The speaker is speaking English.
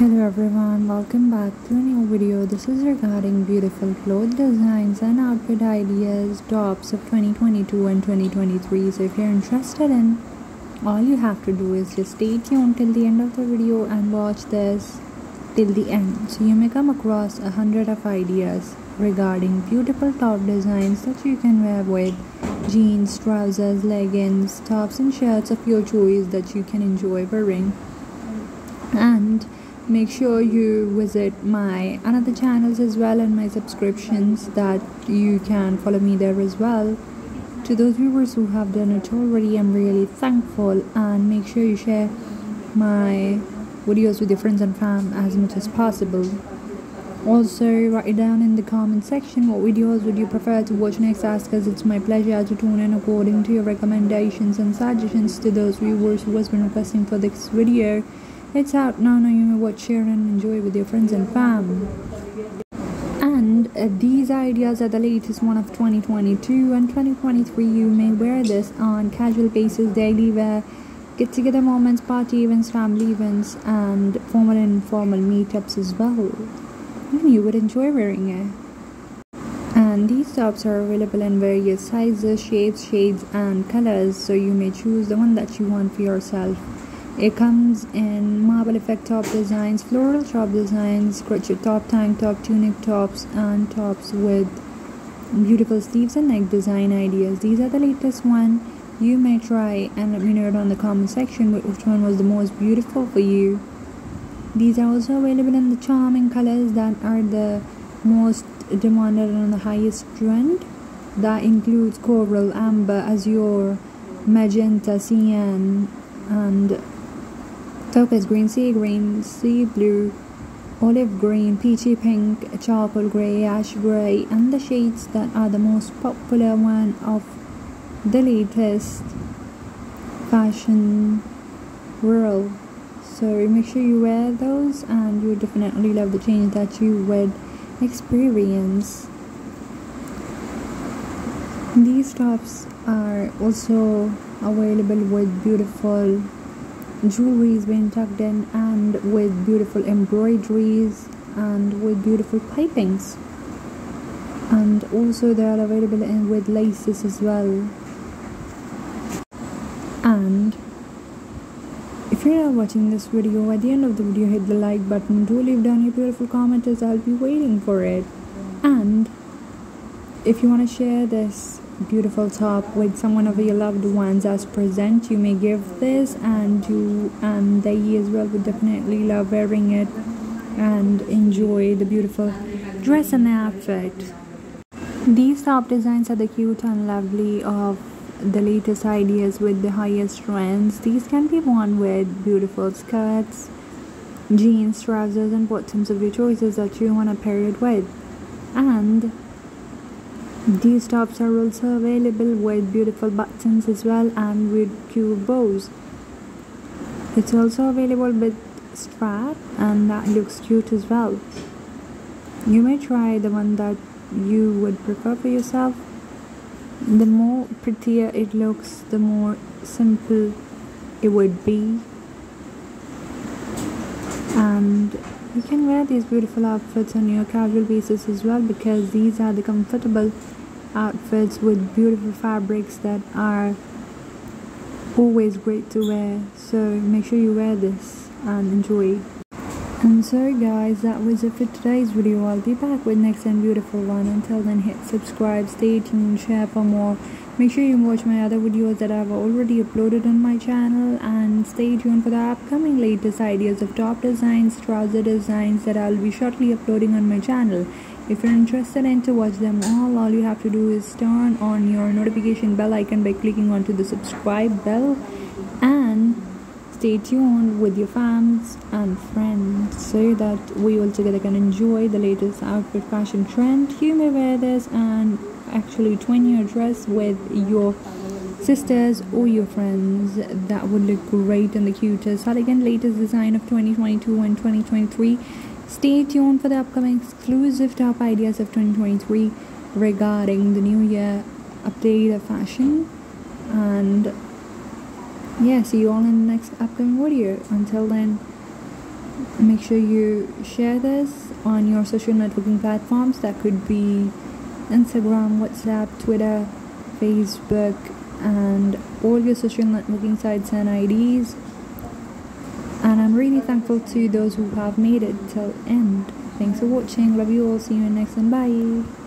Hello everyone, welcome back to a new video. This is regarding beautiful cloth designs and outfit ideas, tops of 2022 and 2023. So if you're interested in, all you have to do is just stay tuned till the end of the video and watch this till the end. So you may come across 100 of ideas regarding beautiful top designs that you can wear with jeans, trousers, leggings, tops and shirts of your choice that you can enjoy wearing. And make sure you visit my other channels as well and my subscriptions that you can follow me there as well. To those viewers who have done it already, I'm really thankful, and make sure you share my videos with your friends and fam as much as possible. Also, write down in the comment section what videos would you prefer to watch next, as because it's my pleasure to tune in according to your recommendations and suggestions. To those viewers who has been requesting for this video, it's out now you know what, share and enjoy with your friends and fam. And these ideas are the latest one of 2022 and 2023. You may wear this on casual basis, daily wear, get together moments, party events, family events, and formal and informal meetups as well. And you would enjoy wearing it. And these tops are available in various sizes, shades and colors, so you may choose the one that you want for yourself. It comes in marble effect top designs, floral top designs, crochet top, tank top, tunic tops, and tops with beautiful sleeves and neck design ideas. These are the latest one. You may try and let me know down in the comment section which one was the most beautiful for you. These are also available in the charming colors that are the most demanded and the highest trend. That includes coral, amber, azure, magenta, cyan, and topaz green, sea green, sea blue, olive green, peachy pink, charcoal grey, ash grey, and the shades that are the most popular one of the latest fashion world. So make sure you wear those and you definitely love the change that you would experience. These tops are also available with beautiful jewelries being tucked in, and with beautiful embroideries, and with beautiful pipings, and also they are available in with laces as well. And if you are watching this video, at the end of the video hit the like button, do leave down your beautiful comment as I'll be waiting for it. And if you want to share this beautiful top with someone of your loved ones as present, you may give this, and you and they as well would definitely love wearing it and enjoy the beautiful dress and outfit. These top designs are the cute and lovely of the latest ideas with the highest trends. These can be worn with beautiful skirts, jeans, trousers, and bottoms of your choices that you want to pair it with. And these tops are also available with beautiful buttons as well, and with cute bows. It's also available with strap, and that looks cute as well. You may try the one that you would prefer for yourself. The more prettier it looks, the more simple it would be. And you can wear these beautiful outfits on your casual basis as well, because these are the comfortable outfits with beautiful fabrics that are always great to wear. So make sure you wear this and enjoy. And so guys, that was it for today's video. I'll be back with next and beautiful one. Until then, hit subscribe, stay tuned, share for more. Make sure you watch my other videos that I've already uploaded on my channel, and stay tuned for the upcoming latest ideas of top designs, trouser designs that I'll be shortly uploading on my channel. If you're interested in to watch them all you have to do is turn on your notification bell icon by clicking onto the subscribe bell, and stay tuned with your fans and friends so that we all together can enjoy the latest outfit fashion trend. You may wear this and actually twin your dress with your sisters or your friends. That would look great and the cutest. That again, latest design of 2022 and 2023. Stay tuned for the upcoming exclusive top ideas of 2023 regarding the new year update of fashion. And yeah, see you all in the next upcoming video. Until then, Make sure you share this on your social networking platforms. That could be Instagram, WhatsApp, Twitter, Facebook, and all your social networking sites and IDs. And I'm really thankful to those who have made it till end. Thanks for watching. Love you all. See you next time. Bye.